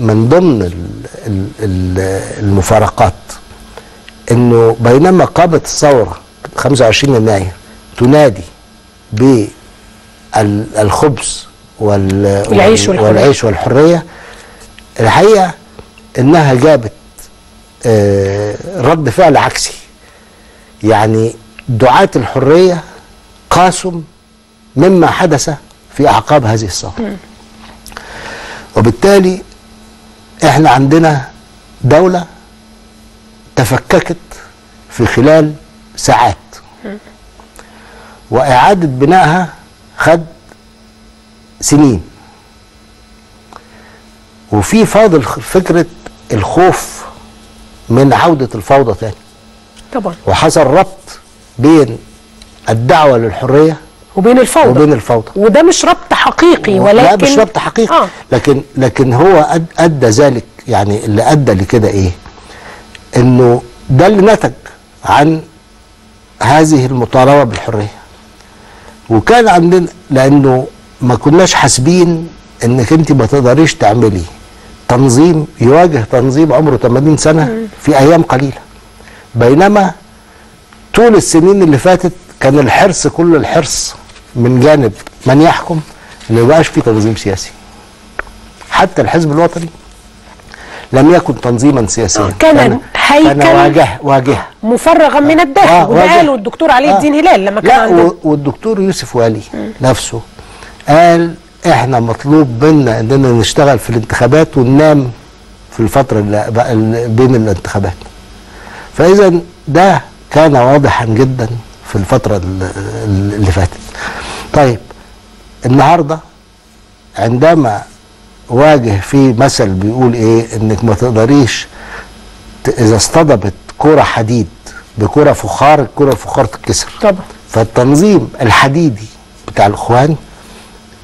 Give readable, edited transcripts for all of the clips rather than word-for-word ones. من ضمن المفارقات انه بينما قامت الثوره 25 يناير تنادي بالخبز والعيش والحريه، الحقيقه انها جابت رد فعل عكسي. يعني دعاة الحريه قاسوا مما حدث في اعقاب هذه الثوره، وبالتالي احنا عندنا دولة تفككت في خلال ساعات، واعادة بنائها خد سنين، وفي فاضل فكرة الخوف من عودة الفوضى تاني طبعا. وحصل ربط بين الدعوة للحرية وبين الفوضى، وده مش ربط حقيقي، ولكن لا مش ربط حقيقي لكن هو ادى ذلك. يعني اللي ادى لكده ايه؟ انه ده اللي نتج عن هذه المطالبه بالحريه. وكان عندنا لانه ما كناش حاسبين انك انت ما تقدريش تعملي تنظيم يواجه تنظيم عمره 80 سنه في ايام قليله، بينما طول السنين اللي فاتت كان الحرص كل الحرص من جانب من يحكم ما يبقاش في تنظيم سياسي. حتى الحزب الوطني لم يكن تنظيما سياسيا، كان هيكل واجهه مفرغا من الداخل، وده قاله الدكتور علي الدين هلال لما كان عنده، والدكتور يوسف والي نفسه قال احنا مطلوب منا اننا نشتغل في الانتخابات وننام في الفتره اللي بين الانتخابات. فاذا ده كان واضحا جدا في الفترة اللي فاتت. طيب النهاردة عندما واجه في مثل بيقول ايه، انك ما تقدريش اذا اصطدمت كرة حديد بكرة فخار الكرة الفخار تتكسر طبعا. فالتنظيم الحديدي بتاع الاخوان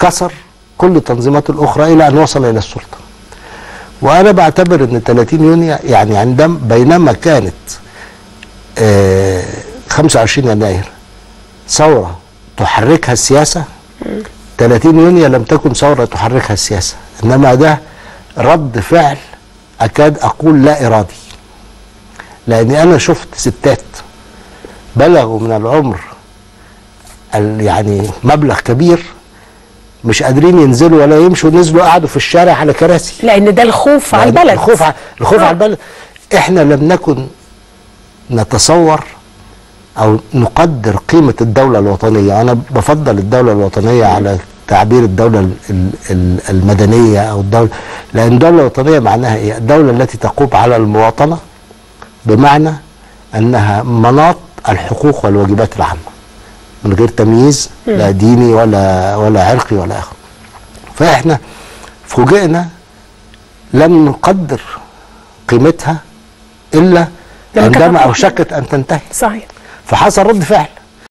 كسر كل التنظيمات الاخرى الى ان وصل الى السلطة. وانا بعتبر ان 30 يونيو يعني عندما بينما كانت 25 يناير ثورة تحركها السياسة، 30 يونيو لم تكن ثورة تحركها السياسة، إنما ده رد فعل أكاد أقول لا إرادي. لأني أنا شفت ستات بلغوا من العمر يعني مبلغ كبير مش قادرين ينزلوا ولا يمشوا، نزلوا قعدوا في الشارع على كراسي، لأن ده الخوف على البلد. الخوف على البلد. إحنا لم نكن نتصور أو نقدر قيمة الدولة الوطنية. أنا بفضل الدولة الوطنية على تعبير الدولة المدنية أو الدولة، لأن الدولة الوطنية معناها إيه؟ الدولة التي تقوم على المواطنة، بمعنى أنها مناط الحقوق والواجبات العامة من غير تمييز لا ديني ولا عرقي ولا آخر. فإحنا فوجئنا لم نقدر قيمتها إلا عندما أوشكت أن تنتهي. صحيح. فحصل رد فعل